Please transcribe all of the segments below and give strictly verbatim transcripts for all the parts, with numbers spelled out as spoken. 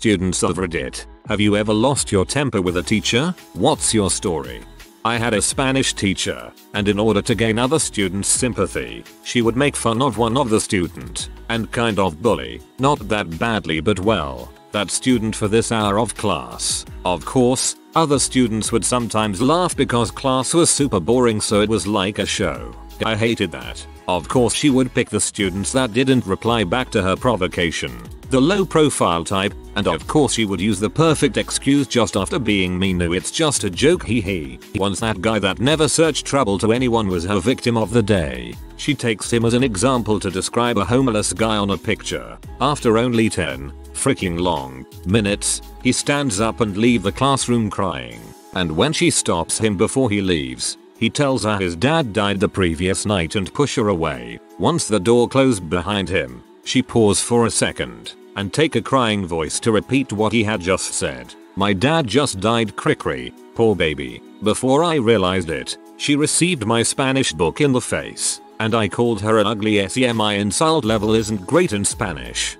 students of Reddit. Have you ever lost your temper with a teacher? What's your story? I had a Spanish teacher, and in order to gain other students' sympathy, she would make fun of one of the student, and kind of bully, not that badly but well, that student for this hour of class. Of course, other students would sometimes laugh because class was super boring, so it was like a show. I hated that. Of course she would pick the students that didn't reply back to her provocation, the low profile type, and of course she would use the perfect excuse just after being mean, no it's just a joke hee hee. Once that guy that never searched trouble to anyone was her victim of the day. She takes him as an example to describe a homeless guy on a picture. After only ten, freaking long, minutes, he stands up and leaves the classroom crying. And when she stops him before he leaves, he tells her his dad died the previous night and push her away. Once the door closed behind him, she paused for a second and take a crying voice to repeat what he had just said. My dad just died, crickery, poor baby. Before I realized it, she received my Spanish book in the face, and I called her an ugly S E M. My insult level isn't great in Spanish.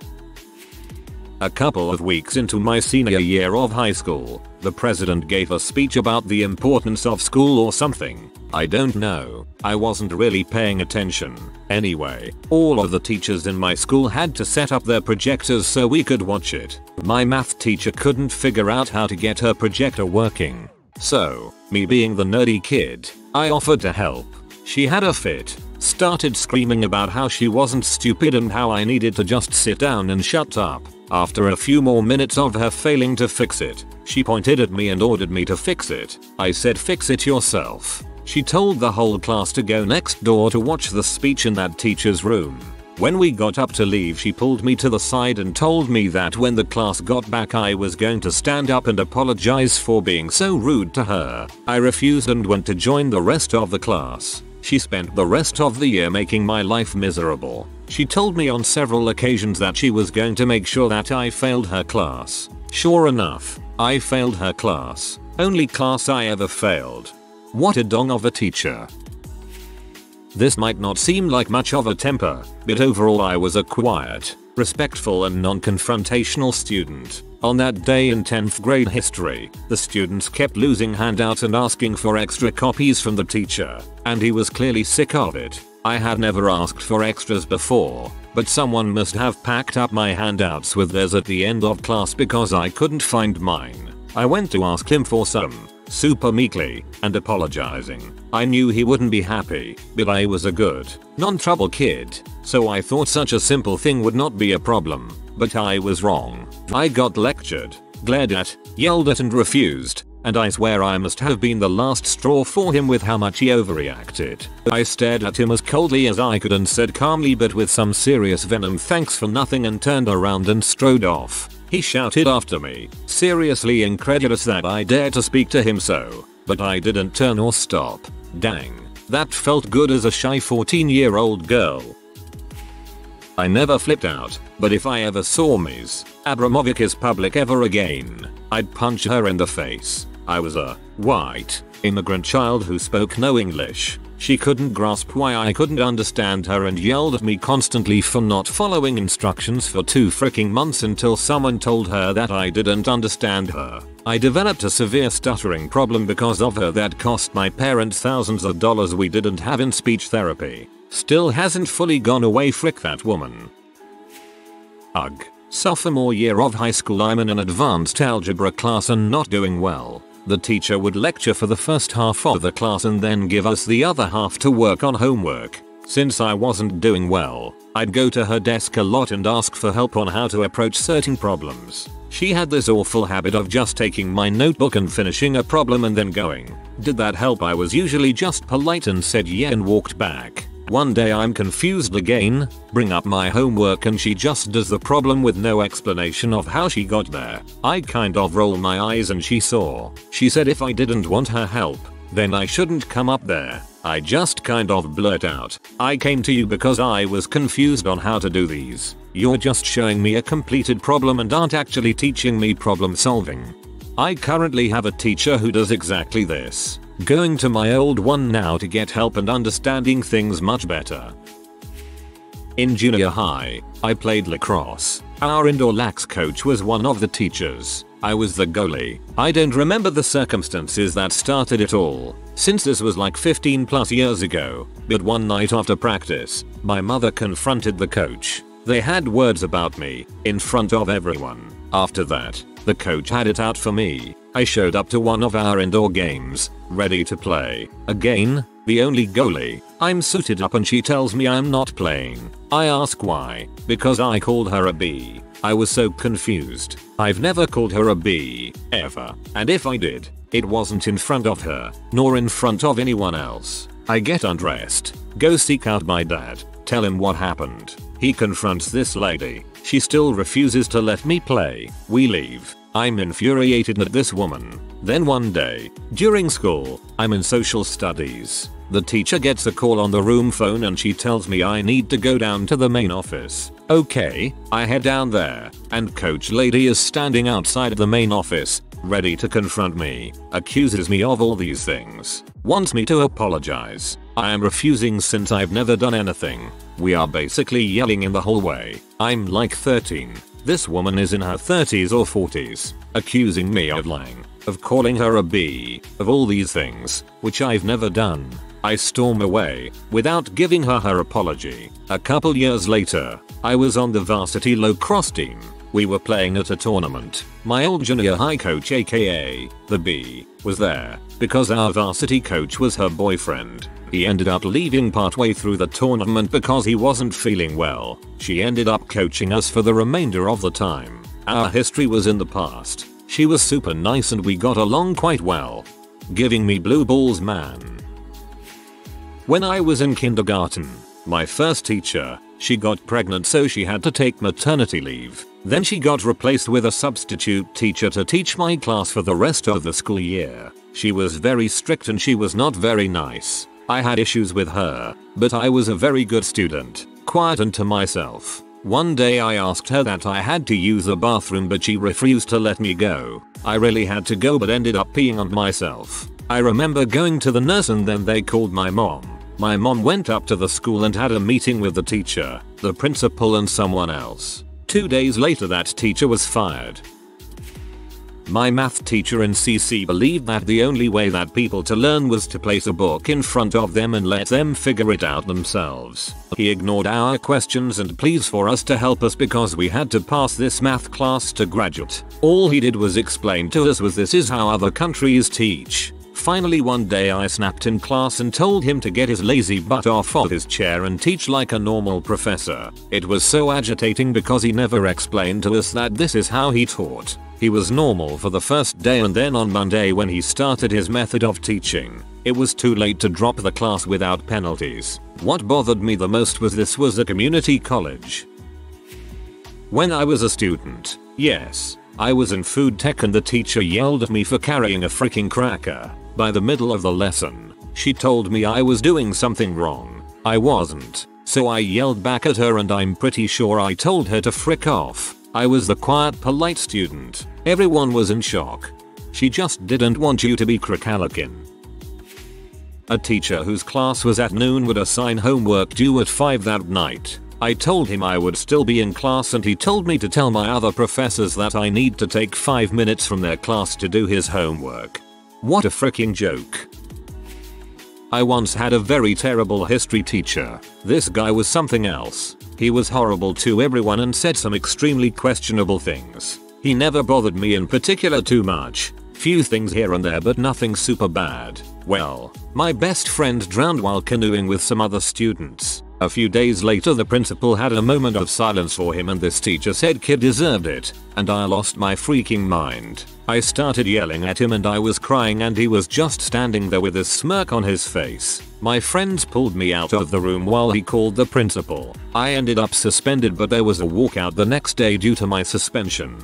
A couple of weeks into my senior year of high school, the president gave a speech about the importance of school or something. I don't know. I wasn't really paying attention. Anyway, all of the teachers in my school had to set up their projectors so we could watch it. My math teacher couldn't figure out how to get her projector working. So, me being the nerdy kid, I offered to help. She had a fit, started screaming about how she wasn't stupid and how I needed to just sit down and shut up. After a few more minutes of her failing to fix it, she pointed at me and ordered me to fix it. I said, fix it yourself. She told the whole class to go next door to watch the speech in that teacher's room. When we got up to leave, she pulled me to the side and told me that when the class got back I was going to stand up and apologize for being so rude to her. I refused and went to join the rest of the class. She spent the rest of the year making my life miserable. She told me on several occasions that she was going to make sure that I failed her class. Sure enough, I failed her class. Only class I ever failed. What a dong of a teacher. This might not seem like much of a temper, but overall I was a quiet, respectful and non-confrontational student. On that day in tenth grade history, the students kept losing handouts and asking for extra copies from the teacher, and he was clearly sick of it. I had never asked for extras before, but someone must have packed up my handouts with theirs at the end of class because I couldn't find mine. I went to ask him for some, super meekly, and apologizing. I knew he wouldn't be happy, but I was a good, non-trouble kid, so I thought such a simple thing would not be a problem. But I was wrong. I got lectured, glared at, yelled at and refused, and I swear I must have been the last straw for him with how much he overreacted. I stared at him as coldly as I could and said calmly but with some serious venom, thanks for nothing, and turned around and strode off. He shouted after me, seriously incredulous that I dared to speak to him so, but I didn't turn or stop. Dang, that felt good as a shy fourteen year old girl. I never flipped out, but if I ever saw Miz Abramovic is public ever again, I'd punch her in the face. I was a white immigrant child who spoke no English. She couldn't grasp why I couldn't understand her and yelled at me constantly for not following instructions for two freaking months until someone told her that I didn't understand her. I developed a severe stuttering problem because of her that cost my parents thousands of dollars we didn't have in speech therapy. Still hasn't fully gone away, frick that woman. Ugh. Sophomore year of high school, I'm in an advanced algebra class and not doing well. The teacher would lecture for the first half of the class and then give us the other half to work on homework. Since I wasn't doing well, I'd go to her desk a lot and ask for help on how to approach certain problems. She had this awful habit of just taking my notebook and finishing a problem and then going, "Did that help?" I was usually just polite and said yeah and walked back. One day I'm confused again, bring up my homework and she just does the problem with no explanation of how she got there. I kind of roll my eyes and she saw. She said if I didn't want her help, then I shouldn't come up there. I just kind of blurt out, I came to you because I was confused on how to do these. You're just showing me a completed problem and aren't actually teaching me problem solving. I currently have a teacher who does exactly this. Going to my old one now to get help and understanding things much better. In junior high, I played lacrosse. Our indoor lax coach was one of the teachers. I was the goalie. I don't remember the circumstances that started it all, since this was like fifteen plus years ago, but one night after practice, my mother confronted the coach. They had words about me, in front of everyone. After that, the coach had it out for me. I showed up to one of our indoor games, ready to play. Again, the only goalie. I'm suited up and she tells me I'm not playing. I ask why, because I called her a B. I was so confused. I've never called her a B, ever. And if I did, it wasn't in front of her, nor in front of anyone else. I get undressed, go seek out my dad, tell him what happened. He confronts this lady. She still refuses to let me play. We leave. I'm infuriated at this woman. Then one day, during school, I'm in social studies. The teacher gets a call on the room phone and she tells me I need to go down to the main office. Okay, I head down there, and coach lady is standing outside the main office, ready to confront me, accuses me of all these things, wants me to apologize. I am refusing since I've never done anything. We are basically yelling in the hallway. I'm like thirteen. This woman is in her thirties or forties, accusing me of lying, of calling her a B, of all these things, which I've never done. I storm away, without giving her her apology. A couple years later, I was on the varsity lacrosse team. We were playing at a tournament. My old junior high coach, aka the B, was there, because our varsity coach was her boyfriend. He ended up leaving partway through the tournament because he wasn't feeling well. She ended up coaching us for the remainder of the time. Our history was in the past. She was super nice and we got along quite well. Giving me blue balls, man. When I was in kindergarten, my first teacher, she got pregnant, so she had to take maternity leave. Then she got replaced with a substitute teacher to teach my class for the rest of the school year. She was very strict and she was not very nice. I had issues with her, but I was a very good student, quiet and to myself. One day I asked her that I had to use the bathroom, but she refused to let me go. I really had to go but ended up peeing on myself. I remember going to the nurse and then they called my mom. My mom went up to the school and had a meeting with the teacher, the principal and someone else. Two days later that teacher was fired. My math teacher in C C believed that the only way that people to learn was to place a book in front of them and let them figure it out themselves. He ignored our questions and pleas for us to help us because we had to pass this math class to graduate. All he did was explain to us was this is how other countries teach. Finally one day I snapped in class and told him to get his lazy butt off of his chair and teach like a normal professor. It was so agitating because he never explained to us that this is how he taught. He was normal for the first day, and then on Monday when he started his method of teaching, it was too late to drop the class without penalties. What bothered me the most was this was a community college. When I was a student, yes, I was in food tech, and the teacher yelled at me for carrying a freaking cracker. By the middle of the lesson, she told me I was doing something wrong. I wasn't, so I yelled back at her and I'm pretty sure I told her to frick off. I was the quiet, polite student. Everyone was in shock. She just didn't want you to be crackalakin. A teacher whose class was at noon would assign homework due at five that night. I told him I would still be in class and he told me to tell my other professors that I need to take five minutes from their class to do his homework. What a freaking joke. I once had a very terrible history teacher. This guy was something else. He was horrible to everyone and said some extremely questionable things. He never bothered me in particular too much. Few things here and there, but nothing super bad. Well, my best friend drowned while canoeing with some other students. A few days later the principal had a moment of silence for him and this teacher said kid deserved it, and I lost my freaking mind. I started yelling at him and I was crying and he was just standing there with a smirk on his face. My friends pulled me out of the room while he called the principal. I ended up suspended, but there was a walkout the next day due to my suspension.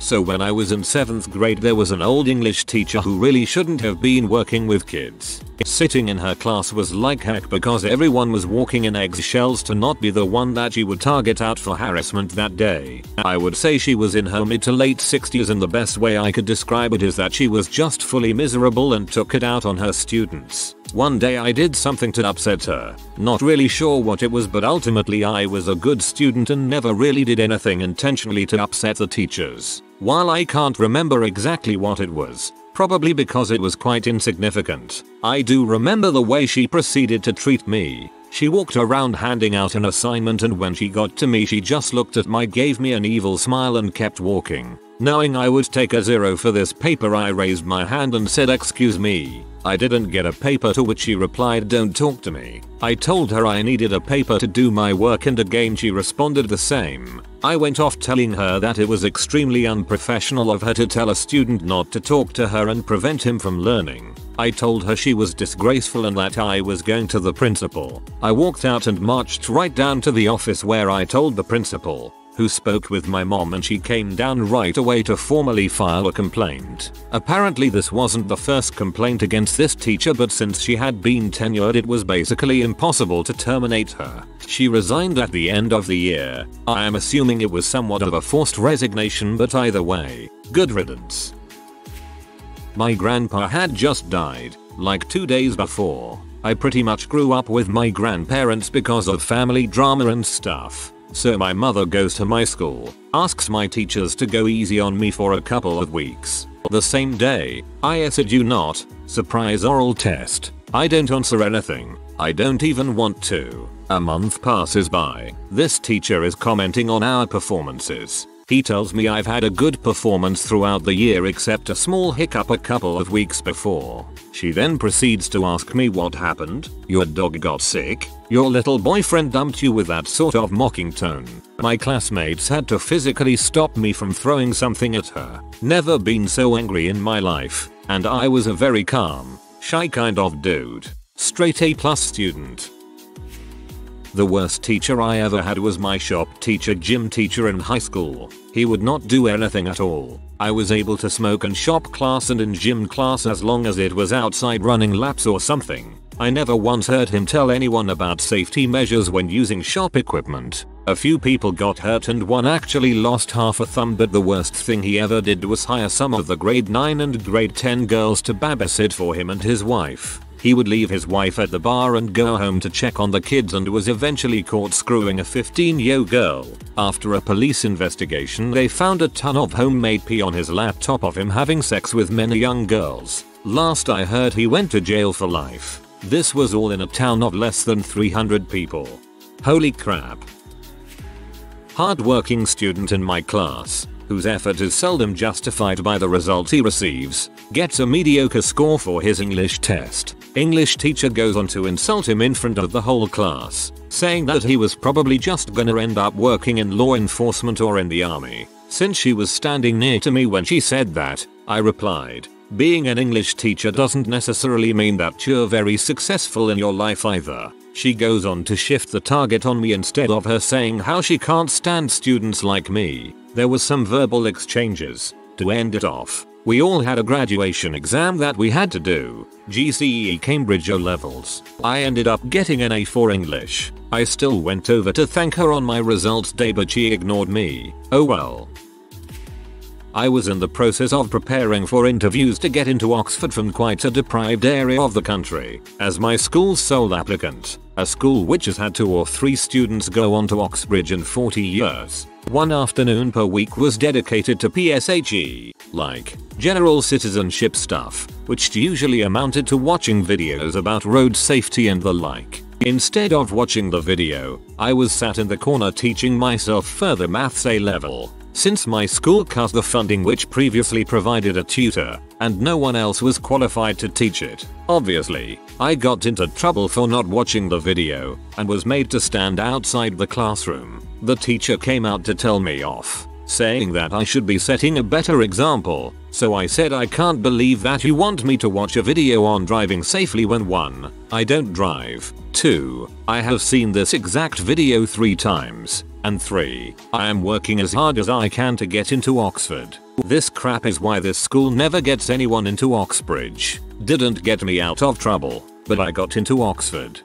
So when I was in seventh grade there was an old English teacher who really shouldn't have been working with kids. Sitting in her class was like heck because everyone was walking in eggshells to not be the one that she would target out for harassment that day. I would say she was in her mid to late sixties, and the best way I could describe it is that she was just fully miserable and took it out on her students. One day I did something to upset her, not really sure what it was, but ultimately I was a good student and never really did anything intentionally to upset the teachers. While I can't remember exactly what it was, probably because it was quite insignificant, I do remember the way she proceeded to treat me. She walked around handing out an assignment, and when she got to me she just looked at me, gave me an evil smile and kept walking. Knowing I would take a zero for this paper, I raised my hand and said, "Excuse me, I didn't get a paper," to which she replied, "Don't talk to me." I told her I needed a paper to do my work, and again she responded the same. I went off telling her that it was extremely unprofessional of her to tell a student not to talk to her and prevent him from learning. I told her she was disgraceful and that I was going to the principal. I walked out and marched right down to the office, where I told the principal, who spoke with my mom, and she came down right away to formally file a complaint. Apparently this wasn't the first complaint against this teacher, but since she had been tenured it was basically impossible to terminate her. She resigned at the end of the year. I am assuming it was somewhat of a forced resignation, but either way, good riddance. My grandpa had just died, like two days before. I pretty much grew up with my grandparents because of family drama and stuff. So my mother goes to my school, asks my teachers to go easy on me for a couple of weeks. The same day, I said you not, surprise oral test. I don't answer anything. I don't even want to. A month passes by. This teacher is commenting on our performances. He tells me I've had a good performance throughout the year except a small hiccup a couple of weeks before. She then proceeds to ask me what happened. Your dog got sick. Your little boyfriend dumped you, with that sort of mocking tone. My classmates had to physically stop me from throwing something at her. Never been so angry in my life, and I was a very calm, shy kind of dude. Straight A plus student. The worst teacher I ever had was my shop teacher, gym teacher in high school. He would not do anything at all. I was able to smoke in shop class and in gym class as long as it was outside running laps or something. I never once heard him tell anyone about safety measures when using shop equipment. A few people got hurt and one actually lost half a thumb, but the worst thing he ever did was hire some of the grade nine and grade ten girls to babysit for him and his wife. He would leave his wife at the bar and go home to check on the kids, and was eventually caught screwing a fifteen-year-old girl. After a police investigation, they found a ton of homemade pee on his laptop of him having sex with many young girls. Last I heard, he went to jail for life. This was all in a town of less than three hundred people. Holy crap. Hard-working student in my class, whose effort is seldom justified by the results he receives, gets a mediocre score for his English test. English teacher goes on to insult him in front of the whole class, saying that he was probably just gonna end up working in law enforcement or in the army. Since she was standing near to me when she said that, I replied, "Being an English teacher doesn't necessarily mean that you're very successful in your life either." She goes on to shift the target on me instead of her saying how she can't stand students like me. There was some verbal exchanges. To end it off, we all had a graduation exam that we had to do, G C E Cambridge O levels. I ended up getting an A for English. I still went over to thank her on my results day, but she ignored me. Oh well. I was in the process of preparing for interviews to get into Oxford from quite a deprived area of the country, as my school's sole applicant, a school which has had two or three students go on to Oxbridge in forty years. One afternoon per week was dedicated to P S H E, like, general citizenship stuff, which usually amounted to watching videos about road safety and the like. Instead of watching the video, I was sat in the corner teaching myself further maths A level. Since my school cut the funding which previously provided a tutor, and no one else was qualified to teach it, obviously, I got into trouble for not watching the video, and was made to stand outside the classroom. The teacher came out to tell me off, saying that I should be setting a better example, so I said, "I can't believe that you want me to watch a video on driving safely when one, I don't drive, two, I have seen this exact video three times, and three, I am working as hard as I can to get into Oxford. This crap is why this school never gets anyone into Oxbridge." Didn't get me out of trouble, but I got into Oxford.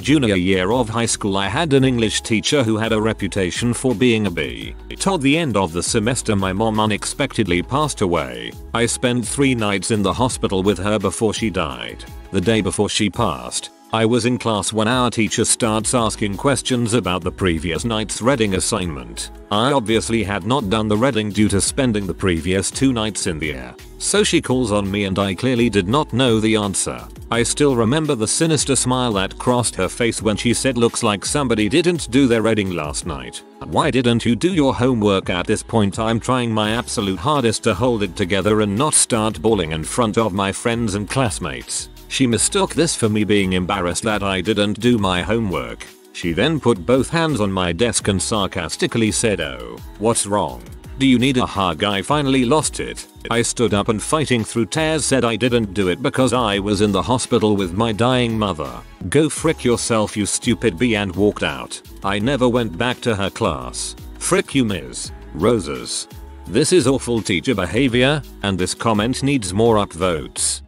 Junior year of high school, I had an English teacher who had a reputation for being a B. Toward the end of the semester, my mom unexpectedly passed away. I spent three nights in the hospital with her before she died. The day before she passed, I was in class when our teacher starts asking questions about the previous night's reading assignment. I obviously had not done the reading due to spending the previous two nights in the air. So she calls on me and I clearly did not know the answer. I still remember the sinister smile that crossed her face when she said, "Looks like somebody didn't do their reading last night. Why didn't you do your homework?" At this point I'm trying my absolute hardest to hold it together and not start bawling in front of my friends and classmates. She mistook this for me being embarrassed that I didn't do my homework. She then put both hands on my desk and sarcastically said, "Oh, what's wrong? Do you need a hug?" I finally lost it. I stood up and, fighting through tears, said I didn't do it because I was in the hospital with my dying mother. "Go frick yourself, you stupid bee," and walked out. I never went back to her class. Frick you, Miz Roses. This is awful teacher behavior, and this comment needs more upvotes.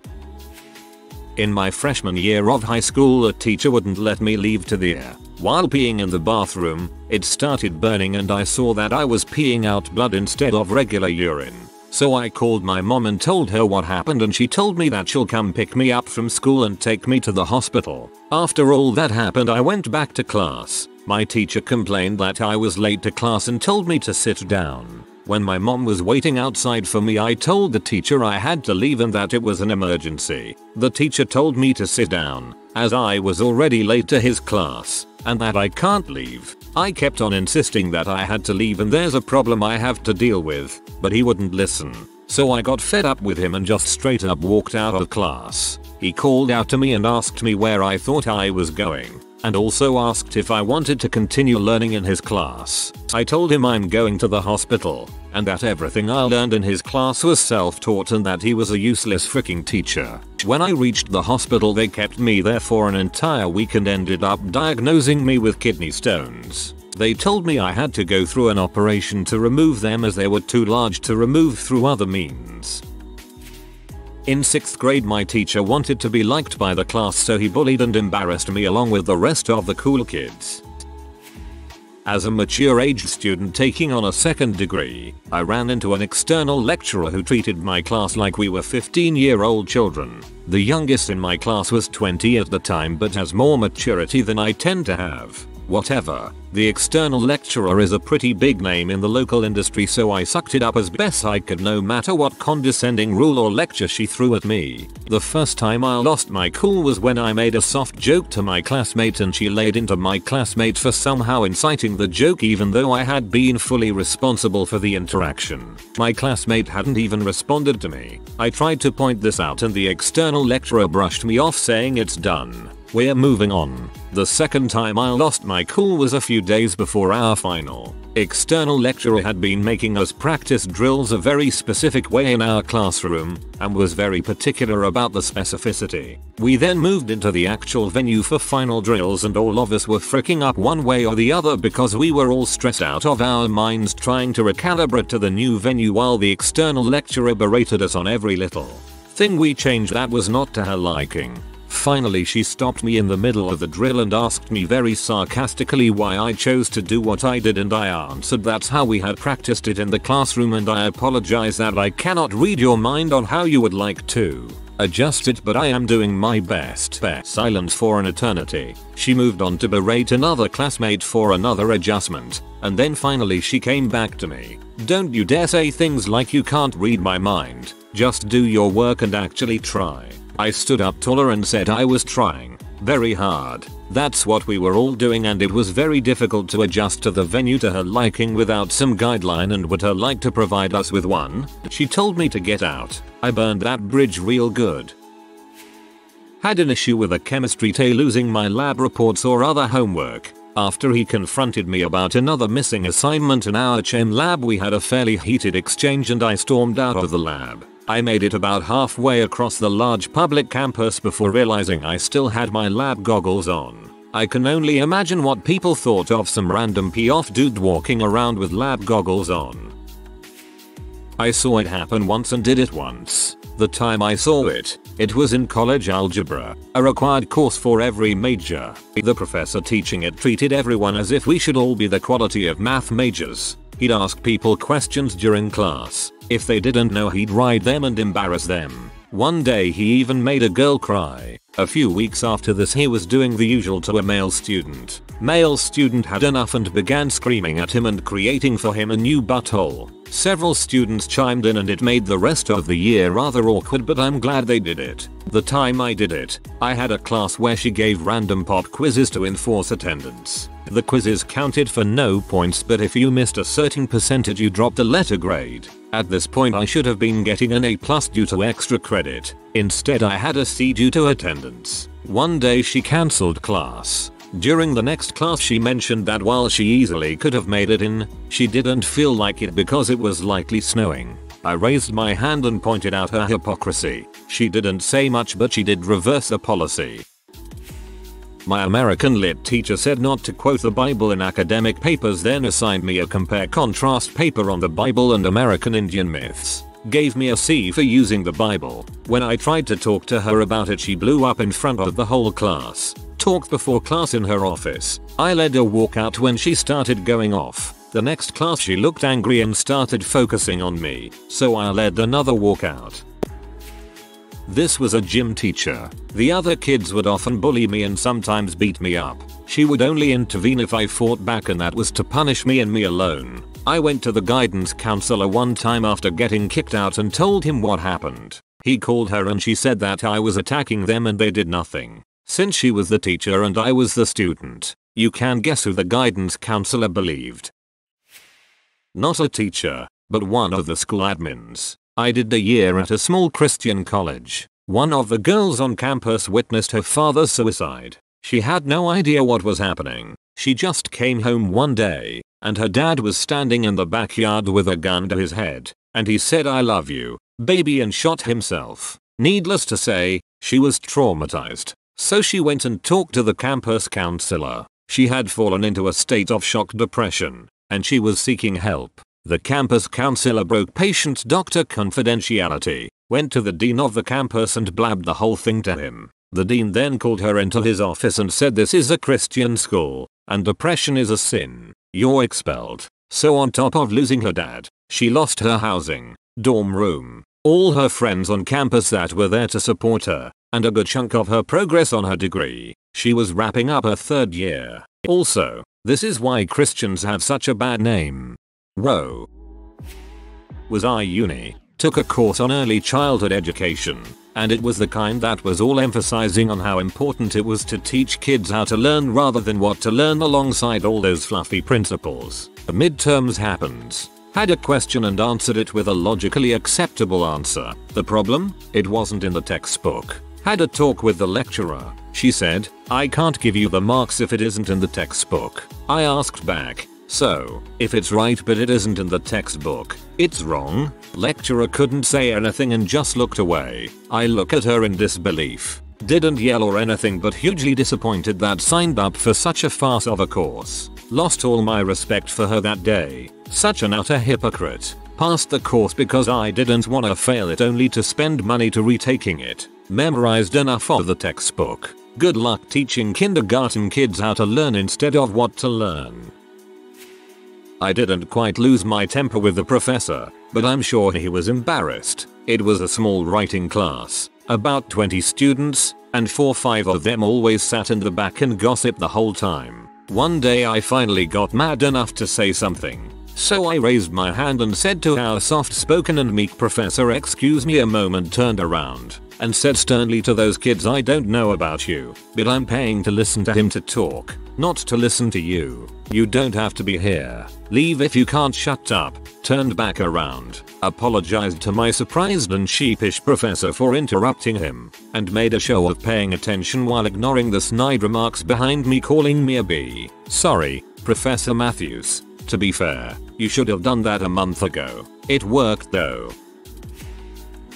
In my freshman year of high school, a teacher wouldn't let me leave to the air. While peeing in the bathroom, it started burning and I saw that I was peeing out blood instead of regular urine. So I called my mom and told her what happened, and she told me that she'll come pick me up from school and take me to the hospital. After all that happened, I went back to class. My teacher complained that I was late to class and told me to sit down. When my mom was waiting outside for me, I told the teacher I had to leave and that it was an emergency. The teacher told me to sit down, as I was already late to his class, and that I can't leave. I kept on insisting that I had to leave and there's a problem I have to deal with, but he wouldn't listen. So I got fed up with him and just straight up walked out of class. He called out to me and asked me where I thought I was going, and also asked if I wanted to continue learning in his class. I told him I'm going to the hospital, and that everything I learned in his class was self-taught and that he was a useless freaking teacher. When I reached the hospital, they kept me there for an entire week and ended up diagnosing me with kidney stones. They told me I had to go through an operation to remove them as they were too large to remove through other means. In sixth grade, my teacher wanted to be liked by the class, so he bullied and embarrassed me along with the rest of the cool kids. As a mature-aged student taking on a second degree, I ran into an external lecturer who treated my class like we were fifteen-year-old children. The youngest in my class was twenty at the time but has more maturity than I tend to have. Whatever, the external lecturer is a pretty big name in the local industry, so I sucked it up as best I could no matter what condescending rule or lecture she threw at me. The first time I lost my cool was when I made a soft joke to my classmate and she laid into my classmate for somehow inciting the joke even though I had been fully responsible for the interaction. My classmate hadn't even responded to me. I tried to point this out and the external lecturer brushed me off, saying it's done. We're moving on. The second time I lost my cool was a few days before our final. External lecturer had been making us practice drills a very specific way in our classroom and was very particular about the specificity. We then moved into the actual venue for final drills and all of us were fricking up one way or the other because we were all stressed out of our minds trying to recalibrate to the new venue while the external lecturer berated us on every little thing we changed that was not to her liking. Finally, she stopped me in the middle of the drill and asked me very sarcastically why I chose to do what I did, and I answered that's how we had practiced it in the classroom and I apologize that I cannot read your mind on how you would like to adjust it, but I am doing my best. Silence for an eternity. She moved on to berate another classmate for another adjustment, and then finally she came back to me. "Don't you dare say things like you can't read my mind. Just do your work and actually try." I stood up taller and said I was trying very hard. That's what we were all doing, and it was very difficult to adjust to the venue to her liking without some guideline, and would her like to provide us with one? She told me to get out. I burned that bridge real good. Had an issue with a chemistry teacher losing my lab reports or other homework. After he confronted me about another missing assignment in our chem lab, we had a fairly heated exchange and I stormed out of the lab. I made it about halfway across the large public campus before realizing I still had my lab goggles on. I can only imagine what people thought of some random pee-off dude walking around with lab goggles on. I saw it happen once and did it once. The time I saw it, it was in college algebra, a required course for every major. The professor teaching it treated everyone as if we should all be the quality of math majors. He'd ask people questions during class. If they didn't know, he'd ride them and embarrass them. One day he even made a girl cry. A few weeks after this he was doing the usual to a male student. Male student had enough and began screaming at him and creating for him a new butthole. Several students chimed in and it made the rest of the year rather awkward, but I'm glad they did it. The time I did it, I had a class where she gave random pop quizzes to enforce attendance. The quizzes counted for no points, but if you missed a certain percentage you dropped a letter grade. At this point I should have been getting an A plus due to extra credit. Instead I had a C due to attendance. One day she cancelled class. During the next class she mentioned that while she easily could have made it in, she didn't feel like it because it was likely snowing. I raised my hand and pointed out her hypocrisy. She didn't say much, but she did reverse the policy. My American lit teacher said not to quote the Bible in academic papers, then assigned me a compare-contrast paper on the Bible and American Indian myths. Gave me a C for using the Bible. When I tried to talk to her about it, she blew up in front of the whole class. Talked before class in her office. I led a walkout when she started going off. The next class she looked angry and started focusing on me, so I led another walkout. This was a gym teacher. The other kids would often bully me and sometimes beat me up. She would only intervene if I fought back, and that was to punish me and me alone. I went to the guidance counselor one time after getting kicked out and told him what happened. He called her and she said that I was attacking them and they did nothing. Since she was the teacher and I was the student, you can guess who the guidance counselor believed. Not a teacher, but one of the school admins. I did the year at a small Christian college. One of the girls on campus witnessed her father's suicide. She had no idea what was happening. She just came home one day, and her dad was standing in the backyard with a gun to his head, and he said, "I love you, baby," and shot himself. Needless to say, she was traumatized. So she went and talked to the campus counselor. She had fallen into a state of shock depression, and she was seeking help. The campus counselor broke patient doctor confidentiality, went to the dean of the campus and blabbed the whole thing to him. The dean then called her into his office and said, "This is a Christian school, and depression is a sin. You're expelled." So on top of losing her dad, she lost her housing, dorm room, all her friends on campus that were there to support her, and a good chunk of her progress on her degree. She was wrapping up her third year. Also, this is why Christians have such a bad name. Whoa. Was I uni, took a course on early childhood education, and it was the kind that was all emphasizing on how important it was to teach kids how to learn rather than what to learn, alongside all those fluffy principles. The midterms happened. Had a question and answered it with a logically acceptable answer. The problem? It wasn't in the textbook. Had a talk with the lecturer. She said, "I can't give you the marks if it isn't in the textbook." I asked back, "So, if it's right but it isn't in the textbook, it's wrong?" Lecturer couldn't say anything and just looked away. I look at her in disbelief. Didn't yell or anything, but hugely disappointed that signed up for such a farce of a course. Lost all my respect for her that day. Such an utter hypocrite. Passed the course because I didn't want to fail it, only to spend money to retaking it. Memorized enough of the textbook. Good luck teaching kindergarten kids how to learn instead of what to learn. I didn't quite lose my temper with the professor, but I'm sure he was embarrassed. It was a small writing class, about twenty students, and four or five of them always sat in the back and gossiped the whole time. One day I finally got mad enough to say something. So I raised my hand and said to our soft-spoken and meek professor, "Excuse me." A moment, turned around and said sternly to those kids, "I don't know about you, but I'm paying to listen to him to talk, not to listen to you. You don't have to be here. Leave if you can't." Shut up. Turned back around, apologized to my surprised and sheepish professor for interrupting him, and made a show of paying attention while ignoring the snide remarks behind me, calling me a B. "Sorry, Professor Matthews. To be fair, you should have done that a month ago." It worked though.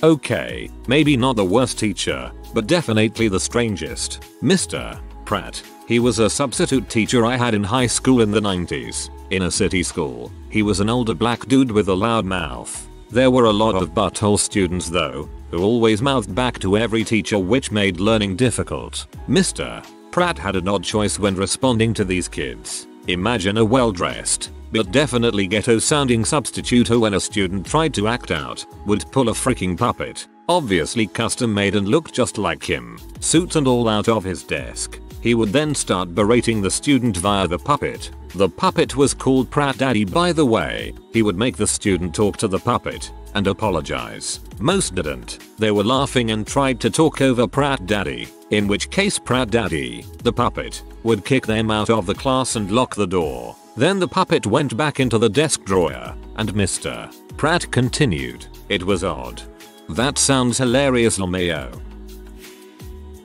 Okay, maybe not the worst teacher, but definitely the strangest. Mister Pratt. He was a substitute teacher I had in high school in the nineties, in a city school. He was an older black dude with a loud mouth. There were a lot of butthole students though, who always mouthed back to every teacher, which made learning difficult. Mister Pratt had an odd choice when responding to these kids. Imagine a well-dressed, but definitely ghetto-sounding substitute who, when a student tried to act out, would pull a freaking puppet. Obviously custom made and looked just like him, suits and all, out of his desk. He would then start berating the student via the puppet. The puppet was called Pratt Daddy, by the way. He would make the student talk to the puppet and apologize. Most didn't. They were laughing and tried to talk over Pratt Daddy, in which case Pratt Daddy, the puppet, would kick them out of the class and lock the door. Then the puppet went back into the desk drawer, and Mister Pratt continued. It was odd. That sounds hilarious, LMAO.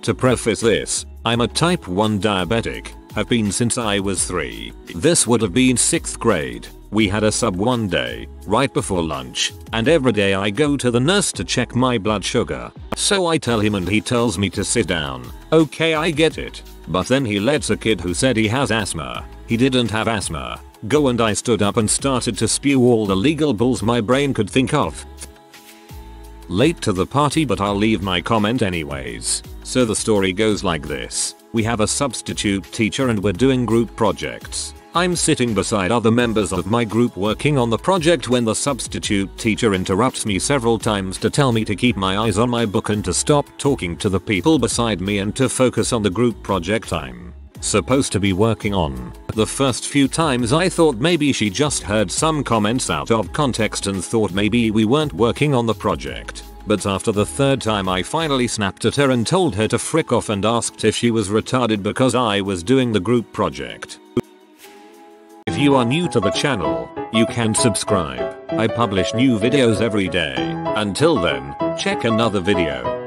To preface this, I'm a type one diabetic, have been since I was three. This would have been sixth grade. We had a sub one day, right before lunch, and every day I go to the nurse to check my blood sugar. So I tell him and he tells me to sit down. Okay, I get it. But then he lets a kid who said he has asthma, he didn't have asthma, go, and I stood up and started to spew all the legal bulls my brain could think of. Late to the party, but I'll leave my comment anyways. So the story goes like this. We have a substitute teacher and we're doing group projects. I'm sitting beside other members of my group working on the project when the substitute teacher interrupts me several times to tell me to keep my eyes on my book and to stop talking to the people beside me and to focus on the group project I'm supposed to be working on. The first few times I thought maybe she just heard some comments out of context and thought maybe we weren't working on the project. But after the third time I finally snapped at her and told her to frick off and asked if she was retarded because I was doing the group project. If you are new to the channel, you can subscribe. I publish new videos every day. Until then, check another video.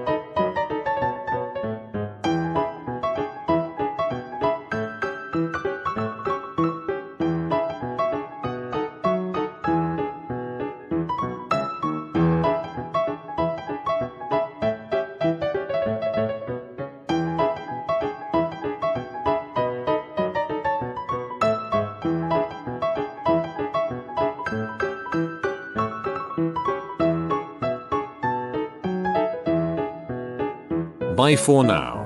Bye for now.